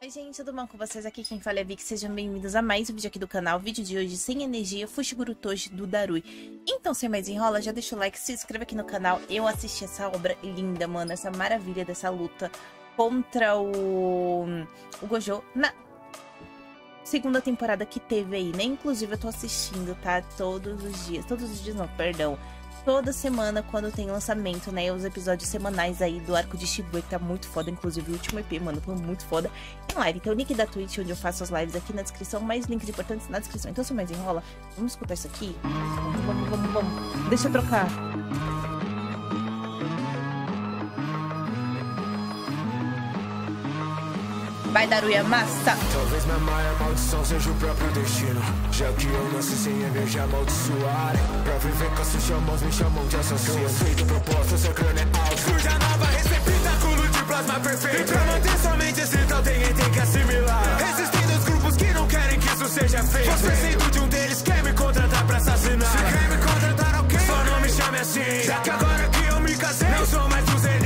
Oi gente, tudo bom com vocês? Aqui quem fala é Vic, sejam bem-vindos a mais um vídeo aqui do canal. O vídeo de hoje sem energia, Fushiguro Toji do Daarui. Então, sem mais enrola, já deixa o like, se inscreva aqui no canal. Eu assisti essa obra linda, mano, essa maravilha dessa luta contra o Gojo na segunda temporada que teve aí, né? Inclusive eu tô assistindo, tá? Todos os dias não, perdão. Toda semana quando tem lançamento, né, os episódios semanais aí do arco de Shibuya, que tá muito foda, inclusive o último EP, mano, foi muito foda, em live. Então o link da Twitch, onde eu faço as lives, aqui na descrição, mais links importantes na descrição. Então se mais enrola, vamos escutar isso aqui? Vamos. Deixa eu trocar. Vai, Daarui, amassa! Talvez minha maior maldição seja o próprio destino, já que eu nasci sem inveja amaldiçoar. Pra viver com seus chamões, me chamam de assassino. Eu aceito propostas, seu crânio é alto. Surge a nova receita, culo de plasma perfeito. E pra manter somente esse tal, tem que assimilar. Existem dois grupos que não querem que isso seja feito. Você sendo de um deles, quer me contratar pra assassinar. Se quer me contratar, ok? Só não me chame assim, já que agora que eu me casei, não sou mais o Zenin.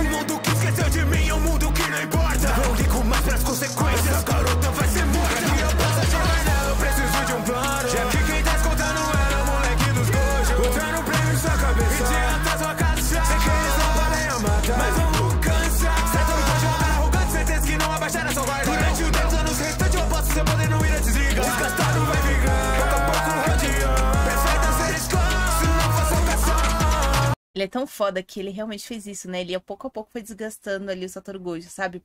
O mundo que esqueceu de mim é um mundo que não importa. Não ligo mais pras consequências, a garota vai ser morta. Já que eu posso te guardar, eu preciso de um plano. Já que quem tá escutando era o moleque dos Gojo. Botando um prêmio em sua cabeça e tirando a sua caça. Sei que eles não podem matar, mas vamos cansar. Satoru Gojo é arrogante, certeza que não abaixaram a sua guarda. Durante os 10 anos restantes eu posso ser poder, não ir a desligar. Desgastado vai vingar, pouco a pouco rodear. Perfeita ser escola, se não fosse caçar. Ele é tão foda que ele realmente fez isso, né? Ele pouco a pouco foi desgastando ali o Satoru Gojo, sabe?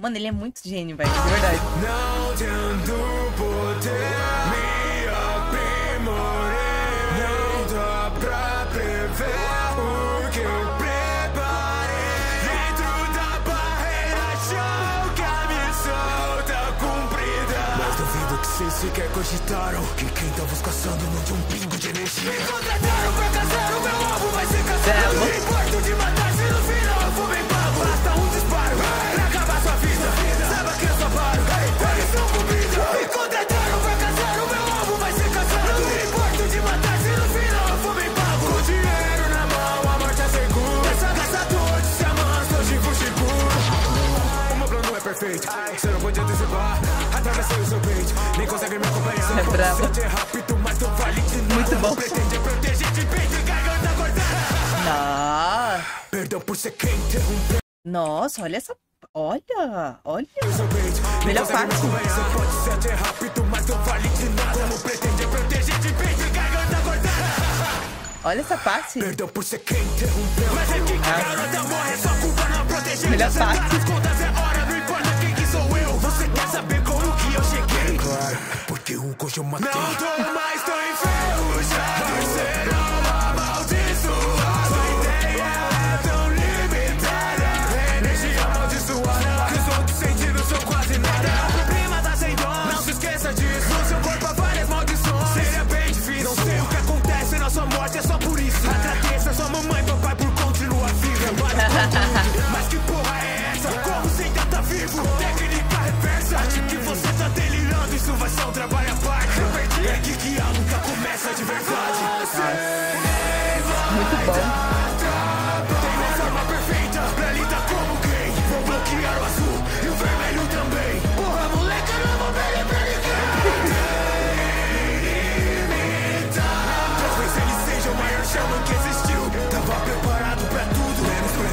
Mano, ele é muito gênio, velho, de verdade. Não tendo poder, me aprimorei. Não dá pra prever o que eu preparei. Dentro da barreira, show que a missão tá cumprida. Mas duvido que vocês sequer cogitaram que quem tava os caçando não tinha um pingo de energia. Me contrataram pra caçar o meu alvo, vai ser caçado. Importo de matar, se no final eu for bem pago. Basta um disparo pra acabar sua vida. Saiba que eu só paro, eles são comida. Me contrataram pra caçar, o meu alvo vai ser caçado. Não importo de matar, se no final eu for bem pago. Com dinheiro na mão, a morte é segura. Essa caçador de chamãs, hoje Fushiguro. O meu plano é perfeito, você não pode antecipar. Atravessei o seu peito, nem consegue me acompanhar. É bravo. Muito bom. Pretende proteger de peito e garganta cortada. Perdão por ser quem interromper. Nossa, olha essa. Olha. Melhor parte. Você pode ser até rápido, mas não vale de nada. Como pretende proteger de peito e garganta cortada. Olha essa parte. Perdão por ser quem interrompeu. Mas é que garota morre, só culpa não proteger. Melhor parte. As contas é hora, não importa quem que sou eu. Você quer saber como que eu cheguei? Claro, porque o coxo matei. Não tô mais tão enferrujado. Serão amaldiçoados. Mas que porra é essa? Como você ainda tá vivo? Técnica reversa. Acho que você tá delirando, isso vai ser um trabalho à parte. Eu perdi. É aqui que a luta começa de verdade. Muito bom. Tem uma forma perfeita pra lidar como quem? Vou bloquear o azul e o vermelho também. Porra, moleque, eu não vou perder pra ninguém. Talvez ele seja o maior chamão que existiu. Tava preparado pra tudo.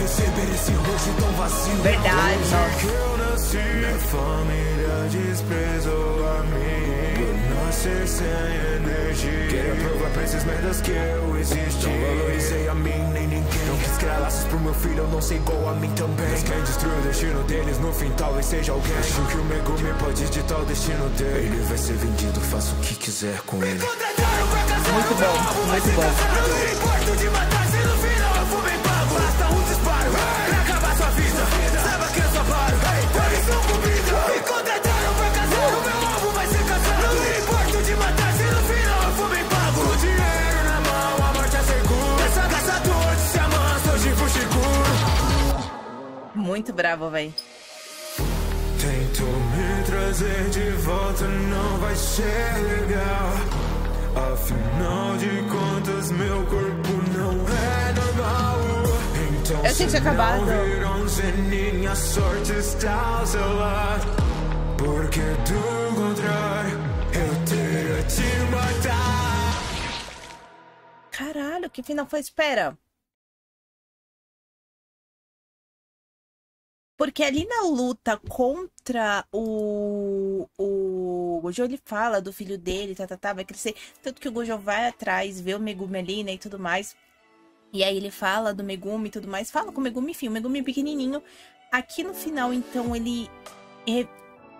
Receber esse rosto tão vazio. Verdade. Desde que eu nasci, minha família desprezou a mim por nascer sem energia. Quero provar pra esses merdas que eu existi. Não valorizei a mim nem ninguém. Não quis criar laços pro meu filho, eu não sei igual a mim também. Mas quem destruiu o destino deles no fim talvez seja alguém. Acho que o Megumi pode ditar o destino dele. Ele vai ser vendido, faça o que quiser com ele. Muito bom, muito bom. Não importa de matar, se no final eu for bem pago. Basta um disparo pra acabar sua vida. Saiba que eu só paro, eles são comida. Me contrataram pra caçar, o meu alvo vai ser caçado. Não importa de matar, se no final eu for bem pago. Com dinheiro na mão, a morte é segura. Essa caçador de chamãs, hoje Fushiguro. Muito bravo, véi. Tento me trazer de volta, não vai ser legal. Afinal de contas, meu corpo não é normal. Então, eu tinha acabado. Se não viram Zenin, a sorte está ao seu lado. Que final foi? Espera. Porque ali na luta contra o Gojo, ele fala do filho dele, vai crescer. Tanto que o Gojo vai atrás, vê o Megumi ali, né, e tudo mais. E aí ele fala do Megumi e tudo mais. Fala com o Megumi, enfim, o Megumi pequenininho. Aqui no final, então, ele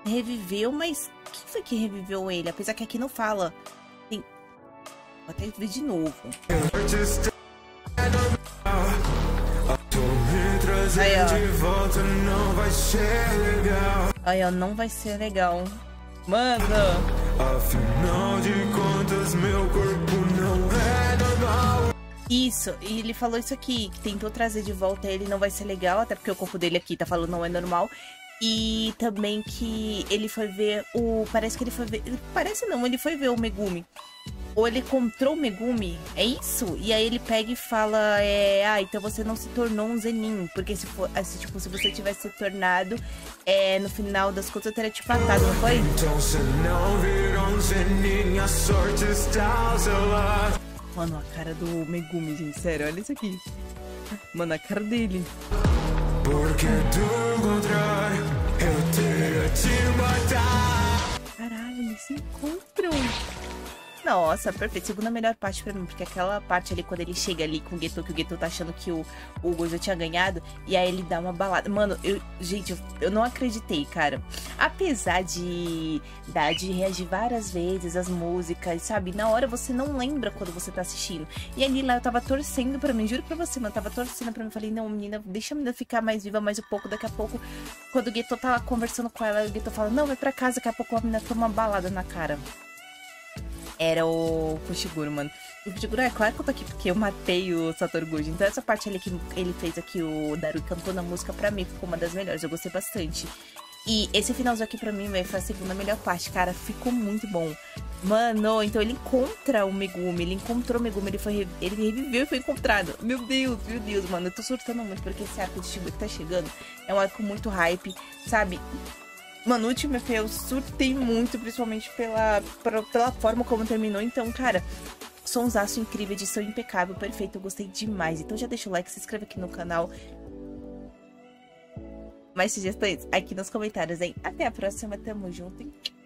reviveu, mas quem foi que reviveu ele? Apesar que aqui não fala. Tem... Vou até ver de novo. Aí, ó. De volta, não vai ser legal. Aí, ó, não vai ser legal. Mano! Afinal de contas, meu corpo não é normal. Isso, e ele falou isso aqui, que tentou trazer de volta ele, não vai ser legal, até porque o corpo dele aqui tá falando não é normal. E também que ele foi ver o... Parece que ele foi ver... Parece não, ele foi ver o Megumi. Ou ele encontrou o Megumi, é isso? E aí ele pega e fala, ah, então você não se tornou um Zenin. Porque se for, assim, tipo, se você tivesse se tornado, no final das contas eu teria te matado, não foi? Então você não virou um Zenin, a sorte está ao seu lado. Mano, a cara do Megumi, gente, sério, olha isso aqui. Mano, a cara dele. Porque do contrário, eu teria te matado. Caralho, eles se encontram. Nossa, perfeito. Segunda melhor parte pra mim, porque aquela parte ali, quando ele chega ali com o Getô, que o Getô tá achando que o Gojo tinha ganhado, e aí ele dá uma balada. Mano, gente, eu não acreditei, cara. Apesar de reagir várias vezes às músicas, sabe? Na hora você não lembra quando você tá assistindo. E ali lá eu tava torcendo pra mim, juro pra você, mano, eu tava torcendo pra mim. Falei, não, menina, deixa a menina ficar mais viva mais um pouco. Daqui a pouco, quando o Getô tá lá conversando com ela, o Getô fala, não, vai pra casa. Daqui a pouco a menina toma uma balada na cara. Era o Fushiguro, mano. O Fushiguro, é claro que eu tô aqui porque eu matei o Satoru Gojo. Então essa parte ali que ele fez aqui, o Daarui cantou na música, pra mim ficou uma das melhores. Eu gostei bastante. E esse finalzinho aqui pra mim, véio, foi a segunda melhor parte, cara. Ficou muito bom. Mano, então ele encontra o Megumi. Ele encontrou o Megumi, ele reviveu e foi encontrado. Meu Deus, mano. Eu tô surtando muito porque esse arco de Shibuya que tá chegando é um arco muito hype, sabe? Mano, no último EP eu surtei muito, principalmente pela forma como terminou. Então, cara, sonsaço incrível, edição impecável, perfeito, eu gostei demais. Então já deixa o like, se inscreve aqui no canal. Mais sugestões aqui nos comentários, hein? Até a próxima, tamo junto, hein?